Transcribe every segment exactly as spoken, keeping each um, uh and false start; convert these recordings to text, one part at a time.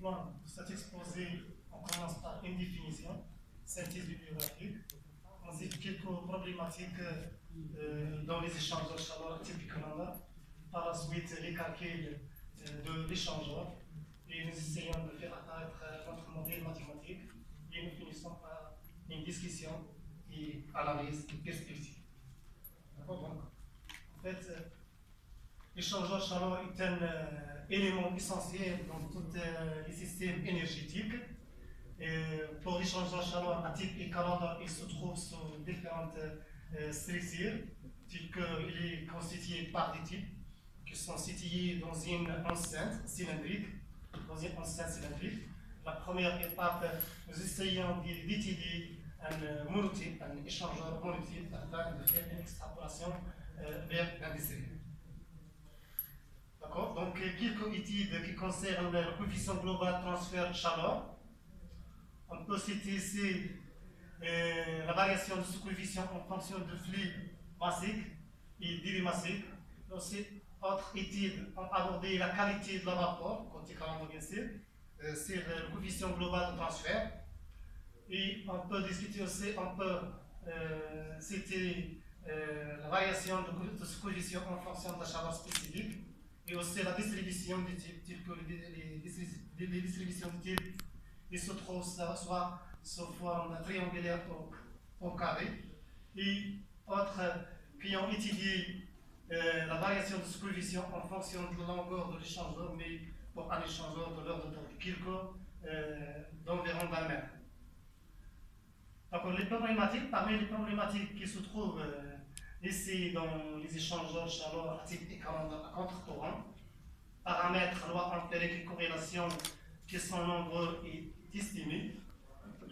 plan de cet exposé, on commence par une définition, synthèse bibliographique, ensuite quelques problématiques euh, dans les échangeurs chaleur typiques Canada, par la suite les calculs euh, de l'échangeur, et nous essayons de faire apparaître notre modèle mathématique, et nous finissons par une discussion et analyse et perspective. D'accord, donc, en fait, euh, l'échangeur chaleur est un euh, élément essentiel dans tous euh, les systèmes énergétiques. Et pour l'échangeur chaleur à type et Canada, il se trouve sur différentes euh, structures, telles qu'il est constitué par des types qui sont situés dans une enceinte cylindrique. Dans une enceinte cylindrique. La première étape, nous essayons d'étudier un monotype, un échangeur monotype, afin de faire une extrapolation euh, vers un décimètre. D'accord. Donc, quelques études qui concernent le coefficient global de transfert de chaleur. On peut citer ici euh, la variation de ce coefficient en fonction de flux massique et délimassique. Aussi, autre étude a abordé la qualité de la vapeur, côté Canada bien sûr, euh, sur le coefficient global de transfert. Et on peut discuter aussi, on peut euh, citer euh, la variation de, de ce coefficient en fonction de la chaleur spécifique. Et aussi la distribution des types, les, les distributions des types, ils se trouvent soit sous forme triangulaire ou, ou carré. Et autres qui ont étudié euh, la variation de ce coefficient en fonction de la longueur de l'échangeur, mais pour un échangeur de l'ordre de quelques euh, d'environ vingt mètres. Donc les problématiques, parmi les problématiques qui se trouvent euh, ici, dans les échangeurs de chaleur à type et Canada à contre-courant, paramètres, lois empiriques et corrélations qui sont nombreux et estimés.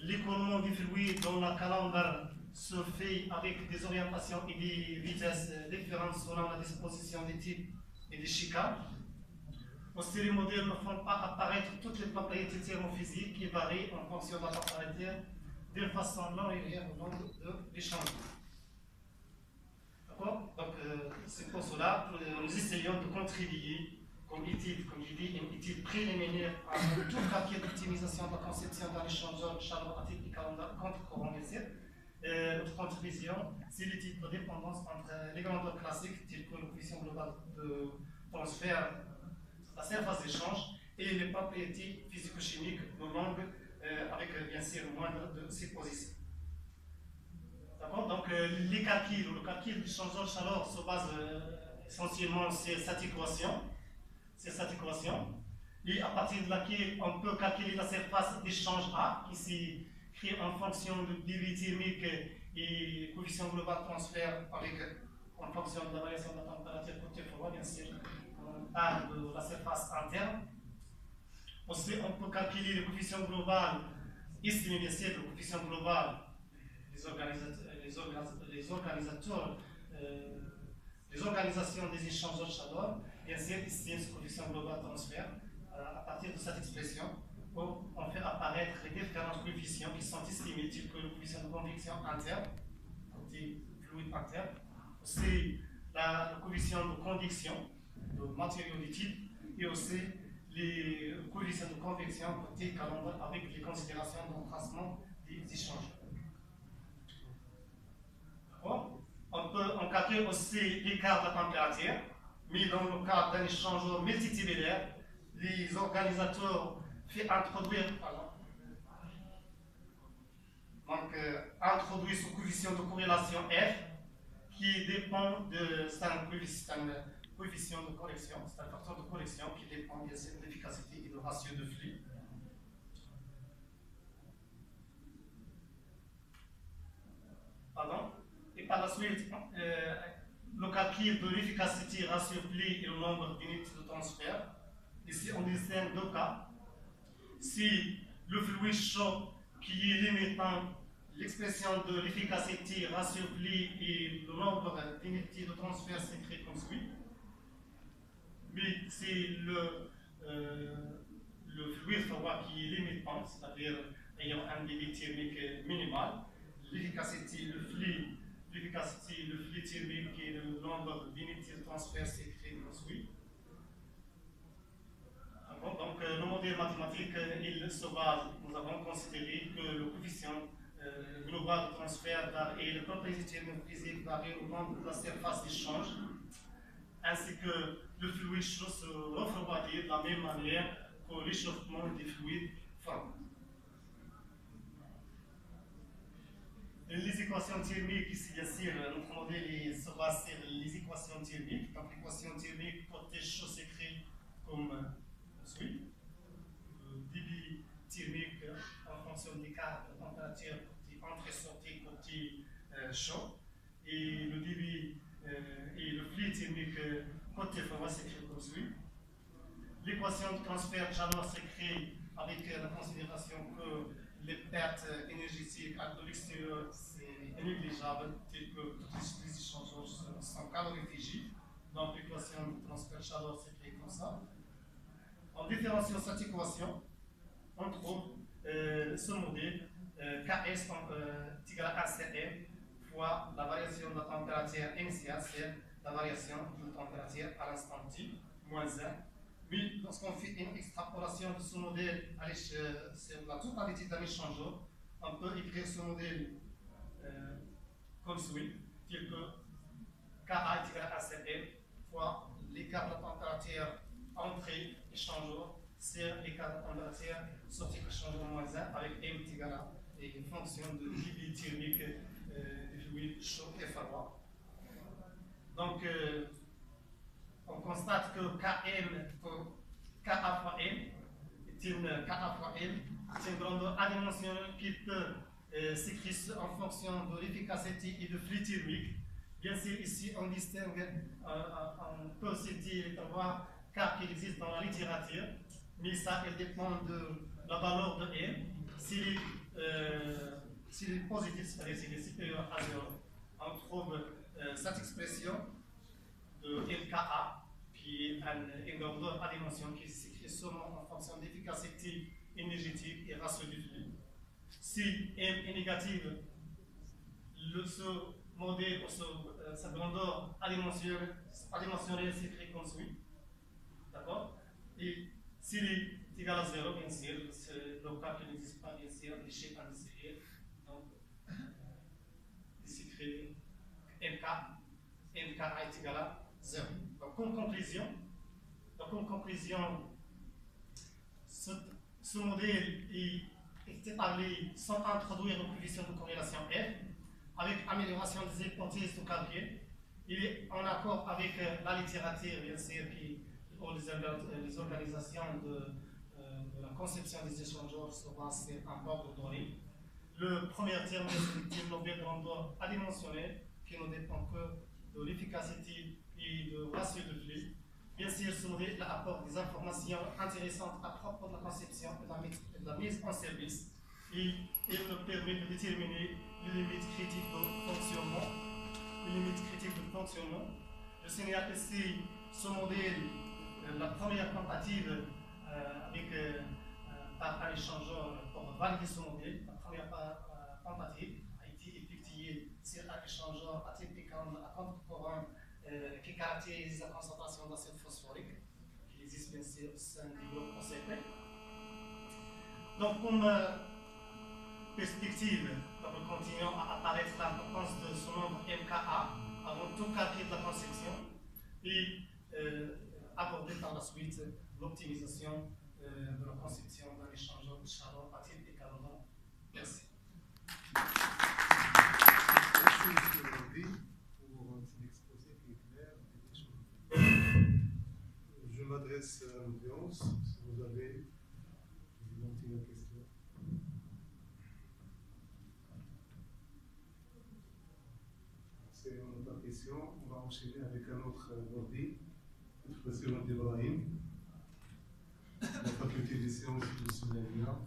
L'écoulement des fluides dans la calandre se fait avec des orientations et des vitesses différentes selon la disposition des types et des chicanes. Aussi, les modèles ne font pas apparaître toutes les propriétés thermophysiques qui varient en fonction de la température d'une façon non linéaire au long de l'échangeur. Donc, euh, c'est pour cela que nous essayons de contribuer, comme étude, comme je dis, une étude préliminaire à tout paquet d'optimisation de la conception d'un échangeur de chaleur à type et Canada contre-courant. Notre contribution, c'est l'étude de dépendance entre les grandeurs classiques, telles que le coefficient global de transfert, la surface d'échange et les propriétés physico-chimiques de langue, euh, avec bien sûr le moindre de ces positions. D'accord, donc euh, les calculs, le calcul du changeur de chaleur se base euh, essentiellement sur cette équation, sur cette équation, et à partir de laquelle on peut calculer la surface d'échange A, qui s'écrit créée en fonction de débit thermique et coefficient global de transfert, avec, en fonction de la variation de la température côté froid, bien sûr, on parle de la surface interne. Aussi, on peut calculer le coefficient global, estimer bien sûr le coefficient global. Les organisateurs, les organisateurs, les organisateurs euh, les organisations des échangeurs de chaleur, bien sûr, estiment ce coefficient global de transfert euh, à partir de cette expression où on fait apparaître les différents coefficients qui sont estimés, tels que le coefficient de convection interne, côté fluide interne, aussi la, le coefficient de conduction de matériaux liquides et aussi les coefficients de convection côté calandre avec les considérations d'emplacement des échangeurs. On peut en calculer aussi l'écart de la température, mais dans le cadre d'un échangeur multitubulaire, les organisateurs font introduire, pardon, donc, euh, introduisent ce coefficient de corrélation F qui dépend de un coefficient de correction, c'est un facteur de correction qui dépend de l'efficacité et du ratio de flux. Pardon. Et par la suite, euh, le calcul de l'efficacité ratio flux et le nombre d'unités de transfert. Ici, on distingue deux cas. Si le fluide chaud qui est limitant l'expression de l'efficacité ratio flux et le nombre d'unités de transfert s'écrit comme suit. Mais si le, euh, le fluide froid qui est limitant, c'est-à-dire ayant un débit thermique minimal, l'efficacité, le flux, l'efficacité, le flux thermique et le nombre d'unités de transfert s'écrit comme suit. Donc, le modèle mathématique de ce base, nous avons considéré que le coefficient euh, global de transfert et les propriétés maîtrisées varient au nombre de la surface d'échange, ainsi que le fluide se refroidit de la même manière que l'échauffement des fluides forme. Les équations thermiques, ici bien sûr, notre modèle se base sur les équations thermiques. Donc l'équation thermique protège chose écrite comme suit. Le débit thermique en fonction des cas de température qui entre et sortie côté euh, chaud. Et le débit euh, et le flux thermique côté froid s'écrit comme suit. L'équation de transfert de chaleur s'écrit avec euh, la considération que les pertes énergétiques à l'extérieur, c'est négligeable, telles que tous les échanges sont calorifigés. Donc l'équation de transfert de chaleur s'écrit comme ça. En différenciant cette équation, on trouve euh, ce modèle euh, Ks euh, égale à Cm fois la variation de la température initiale, c'est la variation de la température à l'instant T, moins un. Oui, lorsqu'on fait une extrapolation de ce modèle à l'échelle sur la totalité d'un échangeur, on peut écrire ce modèle euh, comme suit, tel que Ka égale à Cm fois l'écart de la température entrée échangeur sur l'écart de la température sortie échangeur moins un, avec M égale à une fonction de débit thermique euh, du fluide chaud et froid. Donc, euh, on constate que Km, Ka fois M, est une Ka fois M, c'est une grandeur adimensionnelle qui peut euh, s'écrire en fonction de l'efficacité et du flux thermique. Bien sûr, ici on distingue, euh, on peut se dire d'avoir K qui existe dans la littérature, mais ça elle dépend de la valeur de M. Si les euh, si les positifs, si les supérieurs à zéro, on trouve euh, cette expression de L K A, qui est un, une grandeur à dimension qui s'écrit seulement en fonction d'efficacité énergétique et ratio du flux. Si M est négative, le, ce modèle ou ce, euh, cette grandeur adimensionnelle s'écrit comme suit. D'accord? Et si il est égal à zéro, bien sûr, le cas qui n'existe pas, bien sûr, l'échelle pas nécessaire. Donc, il s'écrit M K, M K est égal à zéro. Donc, en conclusion, donc en conclusion ce, ce modèle est établi sans introduire une coefficient de corrélation F, avec amélioration des hypothèses de calcul. Il est en accord avec euh, la littérature, bien sûr, qui, pour les, les organisations de, euh, de la conception des échangeurs sur base d'un bord de données. Le premier terme est l'objet de grandeur adimensionnelle qui ne dépend que de l'efficacité et de ratio de flux. Bien sûr, ce modèle apporte des informations intéressantes à propos de la conception et de la mise en service. Et il nous permet de déterminer les limites critiques de fonctionnement. Les limites critiques de fonctionnement. Je signale ici ce modèle, la première tentative euh, avec, euh, par un échangeur pour valider ce modèle. La première euh, tentative a été effectuée sur un échangeur atypique à contre-courant euh, qui caractérise la concentration d'acide phosphorique, qui existe bien sûr au sein du groupe O C P. Donc, comme euh, perspective, nous continuons à apparaître l'importance de ce nombre M K A avant tout calcul de la conception et euh, aborder par la suite l'optimisation euh, de la conception d'un échangeur de chaleur à titre d'écalonement. Merci. Merci, M. Lombi, pour cet exposé qui est clair et échangé. Je m'adresse à l'audience. Si vous avez une question. Si on n'a pas de question, on va enchaîner avec un autre Lombi. Professeur Ibrahim, la faculté des sciences de Souleymane.